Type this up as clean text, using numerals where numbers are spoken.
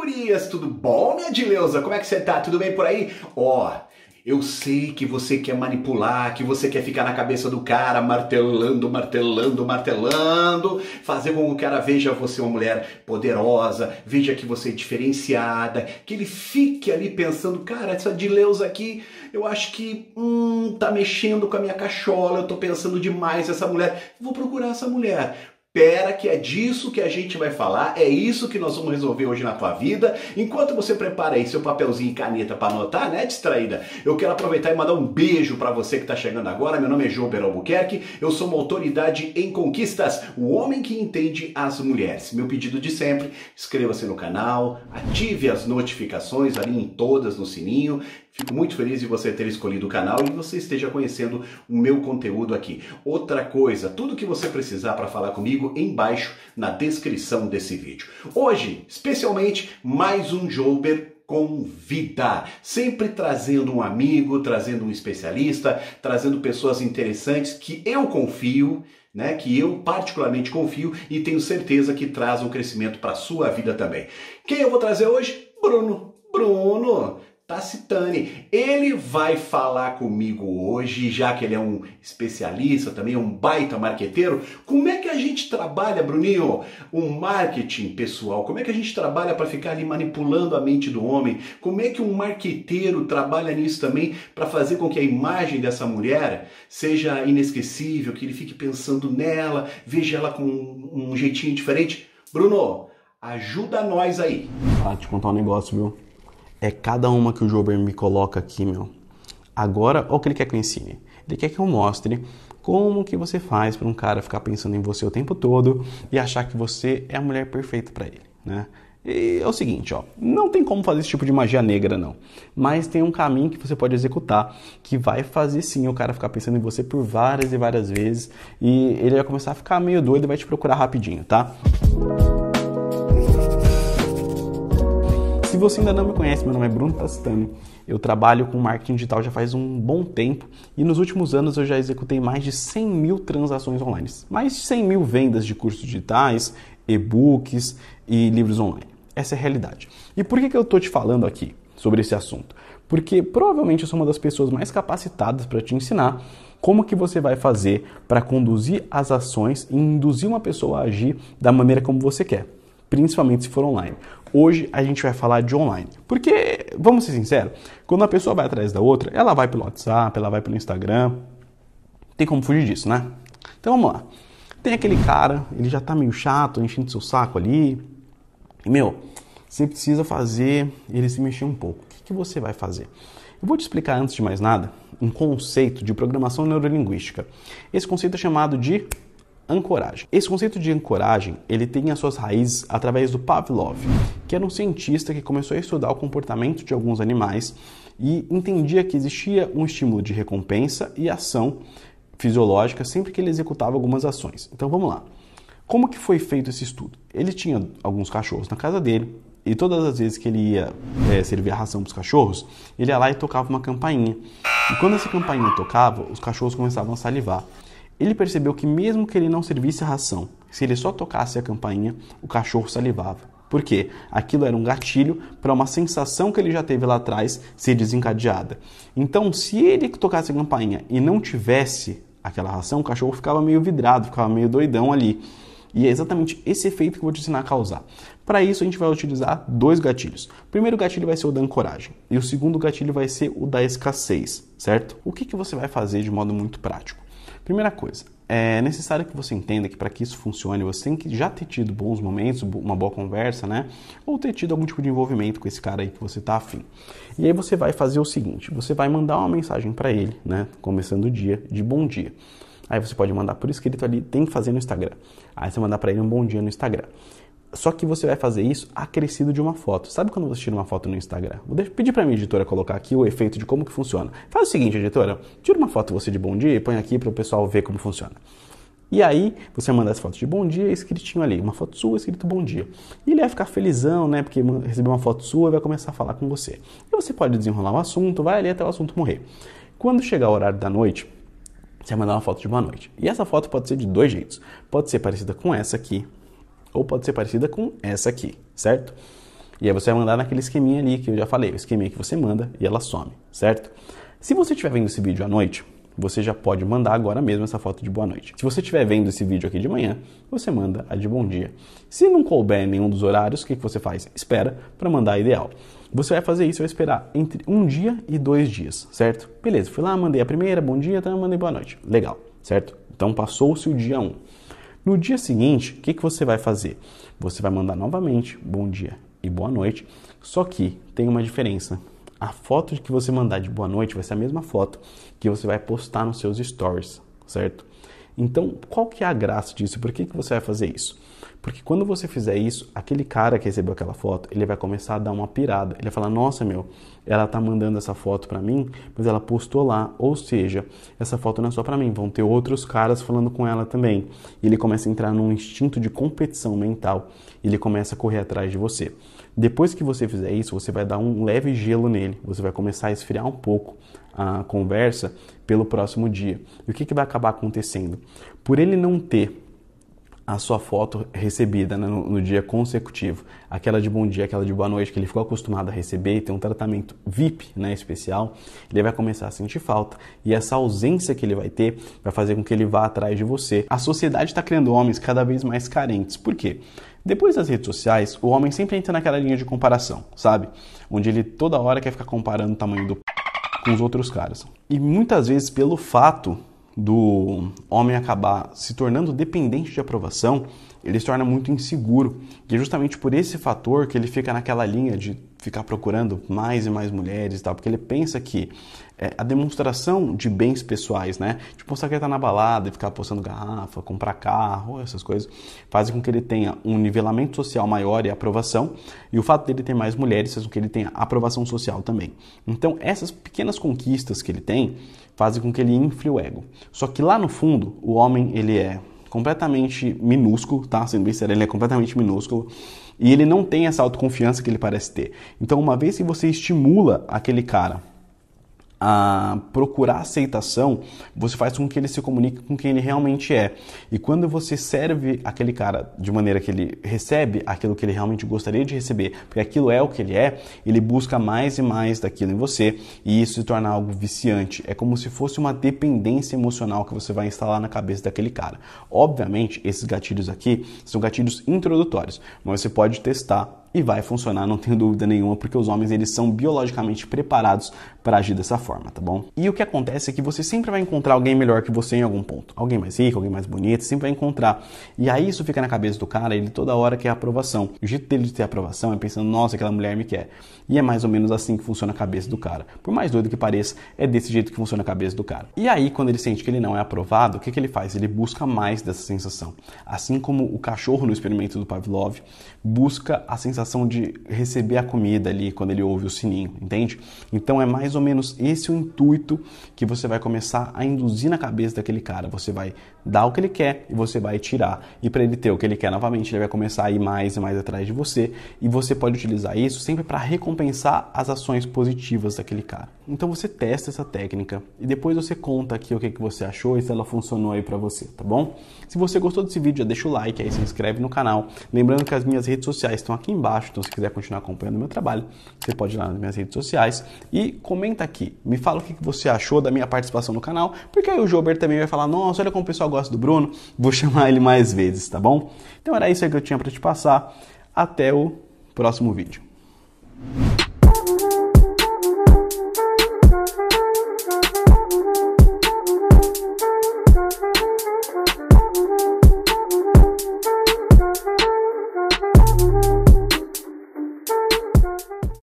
gurias, tudo bom, minha Dileuza? Como é que você tá? Tudo bem por aí? Ó, eu sei que você quer manipular, que você quer ficar na cabeça do cara martelando, martelando, martelando, fazer com que o cara veja você uma mulher poderosa, veja que você é diferenciada, que ele fique ali pensando, cara, essa Dileuza aqui, eu acho que tá mexendo com a minha cachola, eu tô pensando demais essa mulher, vou procurar essa mulher. Espera que é disso que a gente vai falar, é isso que nós vamos resolver hoje na tua vida. Enquanto você prepara aí seu papelzinho e caneta para anotar, né, distraída? Eu quero aproveitar e mandar um beijo para você que está chegando agora. Meu nome é Jouber Albuquerque, eu sou uma autoridade em conquistas, o homem que entende as mulheres. Meu pedido de sempre, inscreva-se no canal, ative as notificações ali em todas no sininho. Fico muito feliz de você ter escolhido o canal e você esteja conhecendo o meu conteúdo aqui. Outra coisa, tudo que você precisar para falar comigo, embaixo na descrição desse vídeo. Hoje, especialmente, mais um Jouber Convida. Sempre trazendo um amigo, trazendo um especialista, trazendo pessoas interessantes que eu confio, né, que eu particularmente confio e tenho certeza que traz um crescimento para a sua vida também. Quem eu vou trazer hoje? Bruno Tastani. Ele vai falar comigo hoje, já que ele é um especialista, também é um baita marqueteiro. Como é que a gente trabalha, Bruninho, o marketing pessoal? Como é que a gente trabalha para ficar ali manipulando a mente do homem? Como é que um marqueteiro trabalha nisso também para fazer com que a imagem dessa mulher seja inesquecível, que ele fique pensando nela, veja ela com um jeitinho diferente? Bruno, ajuda nós aí. Ah, te contar um negócio, viu? É cada uma que o Jouber me coloca aqui, meu. Agora, olha o que ele quer que eu ensine. Ele quer que eu mostre como que você faz para um cara ficar pensando em você o tempo todo e achar que você é a mulher perfeita para ele, né? E é o seguinte, ó, não tem como fazer esse tipo de magia negra, não. Mas tem um caminho que você pode executar que vai fazer sim o cara ficar pensando em você por várias e várias vezes e ele vai começar a ficar meio doido e vai te procurar rapidinho, tá? Se você ainda não me conhece, meu nome é Bruno Tastani. Eu trabalho com marketing digital já faz um bom tempo e nos últimos anos eu já executei mais de 100 mil transações online. Mais de 100 mil vendas de cursos digitais, e-books e livros online. Essa é a realidade. E por que eu estou te falando aqui sobre esse assunto? Porque provavelmente eu sou uma das pessoas mais capacitadas para te ensinar como que você vai fazer para conduzir as ações e induzir uma pessoa a agir da maneira como você quer. Principalmente se for online. Hoje a gente vai falar de online. Porque, vamos ser sinceros, quando a pessoa vai atrás da outra, ela vai pelo WhatsApp, ela vai pelo Instagram. Tem como fugir disso, né? Então vamos lá. Tem aquele cara, ele já tá meio chato, enchendo seu saco ali. E, meu, você precisa fazer ele se mexer um pouco. O que que você vai fazer? Eu vou te explicar, antes de mais nada, um conceito de programação neurolinguística. Esse conceito é chamado de ancoragem. Esse conceito de ancoragem, ele tem as suas raízes através do Pavlov, que era um cientista que começou a estudar o comportamento de alguns animais e entendia que existia um estímulo de recompensa e ação fisiológica sempre que ele executava algumas ações. Então vamos lá. Como que foi feito esse estudo? Ele tinha alguns cachorros na casa dele e todas as vezes que ele ia servir a ração para os cachorros, ele ia lá e tocava uma campainha. E quando essa campainha tocava, os cachorros começavam a salivar. Ele percebeu que mesmo que ele não servisse a ração, se ele só tocasse a campainha, o cachorro salivava. Por quê? Aquilo era um gatilho para uma sensação que ele já teve lá atrás ser desencadeada. Então, se ele tocasse a campainha e não tivesse aquela ração, o cachorro ficava meio vidrado, ficava meio doidão ali. E é exatamente esse efeito que eu vou te ensinar a causar. Para isso, a gente vai utilizar dois gatilhos. O primeiro gatilho vai ser o da ancoragem e o segundo gatilho vai ser o da escassez, certo? O que você vai fazer de modo muito prático? Primeira coisa, é necessário que você entenda que para que isso funcione, você tem que já ter tido bons momentos, uma boa conversa, né? Ou ter tido algum tipo de envolvimento com esse cara aí que você tá afim. E aí você vai fazer o seguinte, você vai mandar uma mensagem para ele, né? Começando o dia, de bom dia. Aí você pode mandar por escrito ali, tem que fazer no Instagram. Aí você mandar para ele um bom dia no Instagram. Só que você vai fazer isso acrescido de uma foto. Sabe quando você tira uma foto no Instagram? Vou pedir para minha editora colocar aqui o efeito de como que funciona. Faz o seguinte, editora. Tira uma foto você de bom dia e põe aqui para o pessoal ver como funciona. E aí, você manda essa foto de bom dia escritinho ali. Uma foto sua escrito bom dia. E ele vai ficar felizão, né? Porque recebeu uma foto sua e vai começar a falar com você. E você pode desenrolar o assunto, vai ali até o assunto morrer. Quando chegar o horário da noite, você vai mandar uma foto de boa noite. E essa foto pode ser de dois jeitos. Pode ser parecida com essa aqui. Ou pode ser parecida com essa aqui, certo? E aí você vai mandar naquele esqueminha ali que eu já falei, o esqueminha que você manda e ela some, certo? Se você estiver vendo esse vídeo à noite, você já pode mandar agora mesmo essa foto de boa noite. Se você estiver vendo esse vídeo aqui de manhã, você manda a de bom dia. Se não couber em nenhum dos horários, o que você faz? Espera para mandar a ideal. Você vai fazer isso, vai esperar entre 1 dia e 2 dias, certo? Beleza, fui lá, mandei a primeira, bom dia, tá, mandei boa noite. Legal, certo? Então passou-se o dia 1. No dia seguinte, o que você vai fazer? Você vai mandar novamente bom dia e boa noite, só que tem uma diferença. A foto que você mandar de boa noite vai ser a mesma foto que você vai postar nos seus stories, certo? Então, qual que é a graça disso? Por que você vai fazer isso? Porque quando você fizer isso, aquele cara que recebeu aquela foto, ele vai começar a dar uma pirada. Ele vai falar, nossa, meu, ela tá mandando essa foto pra mim, mas ela postou lá. Ou seja, essa foto não é só pra mim, vão ter outros caras falando com ela também. E ele começa a entrar num instinto de competição mental. Ele começa a correr atrás de você. Depois que você fizer isso, você vai dar um leve gelo nele. Você vai começar a esfriar um pouco a conversa pelo próximo dia. E o que vai acabar acontecendo? Por ele não ter a sua foto recebida, né, no dia consecutivo, aquela de bom dia, aquela de boa noite, que ele ficou acostumado a receber e tem um tratamento VIP, né, especial, ele vai começar a sentir falta. E essa ausência que ele vai ter vai fazer com que ele vá atrás de você. A sociedade está criando homens cada vez mais carentes. Por quê? Depois das redes sociais, o homem sempre entra naquela linha de comparação, sabe? Onde ele toda hora quer ficar comparando o tamanho do p... com os outros caras. E muitas vezes, pelo fato do homem acabar se tornando dependente de aprovação, ele se torna muito inseguro. E é justamente por esse fator que ele fica naquela linha de ficar procurando mais e mais mulheres e tal, porque ele pensa que a demonstração de bens pessoais, né, tipo mostrar que ele tá na balada e ficar postando garrafa, comprar carro, essas coisas, fazem com que ele tenha um nivelamento social maior e aprovação, e o fato dele ter mais mulheres faz com que ele tenha aprovação social também. Então essas pequenas conquistas que ele tem fazem com que ele infle o ego. Só que lá no fundo, o homem, ele é completamente minúsculo, tá? Sendo bem sério, ele é completamente minúsculo. E ele não tem essa autoconfiança que ele parece ter. Então, uma vez que você estimula aquele cara a procurar aceitação, você faz com que ele se comunique com quem ele realmente é. E quando você serve aquele cara de maneira que ele recebe aquilo que ele realmente gostaria de receber, porque aquilo é o que ele é, ele busca mais e mais daquilo em você, e isso se torna algo viciante. É como se fosse uma dependência emocional que você vai instalar na cabeça daquele cara. Obviamente, esses gatilhos aqui são gatilhos introdutórios, mas você pode testar e vai funcionar, não tenho dúvida nenhuma, porque os homens, eles são biologicamente preparados para agir dessa forma, tá bom? E o que acontece é que você sempre vai encontrar alguém melhor que você em algum ponto. Alguém mais rico, alguém mais bonito, sempre vai encontrar. E aí isso fica na cabeça do cara, ele toda hora quer aprovação. O jeito dele de ter aprovação é pensando, nossa, aquela mulher me quer. E é mais ou menos assim que funciona a cabeça do cara. Por mais doido que pareça, é desse jeito que funciona a cabeça do cara. E aí, quando ele sente que ele não é aprovado, o que ele faz? Ele busca mais dessa sensação. Assim como o cachorro no experimento do Pavlov busca a sensação de receber a comida ali quando ele ouve o sininho, entende? Então é mais ou menos esse o intuito que você vai começar a induzir na cabeça daquele cara. Você vai dar o que ele quer e você vai tirar. E para ele ter o que ele quer novamente, ele vai começar a ir mais e mais atrás de você. E você pode utilizar isso sempre para recompensar as ações positivas daquele cara. Então você testa essa técnica e depois você conta aqui o que você achou e se ela funcionou aí para você, tá bom? Se você gostou desse vídeo, já deixa o like, aí se inscreve no canal. Lembrando que as minhas redes sociais estão aqui embaixo. Então, se quiser continuar acompanhando o meu trabalho, você pode ir lá nas minhas redes sociais e comenta aqui. Me fala o que você achou da minha participação no canal, porque aí o Jouber também vai falar, nossa, olha como o pessoal gosta do Bruno, vou chamar ele mais vezes, tá bom? Então era isso aí que eu tinha para te passar. Até o próximo vídeo.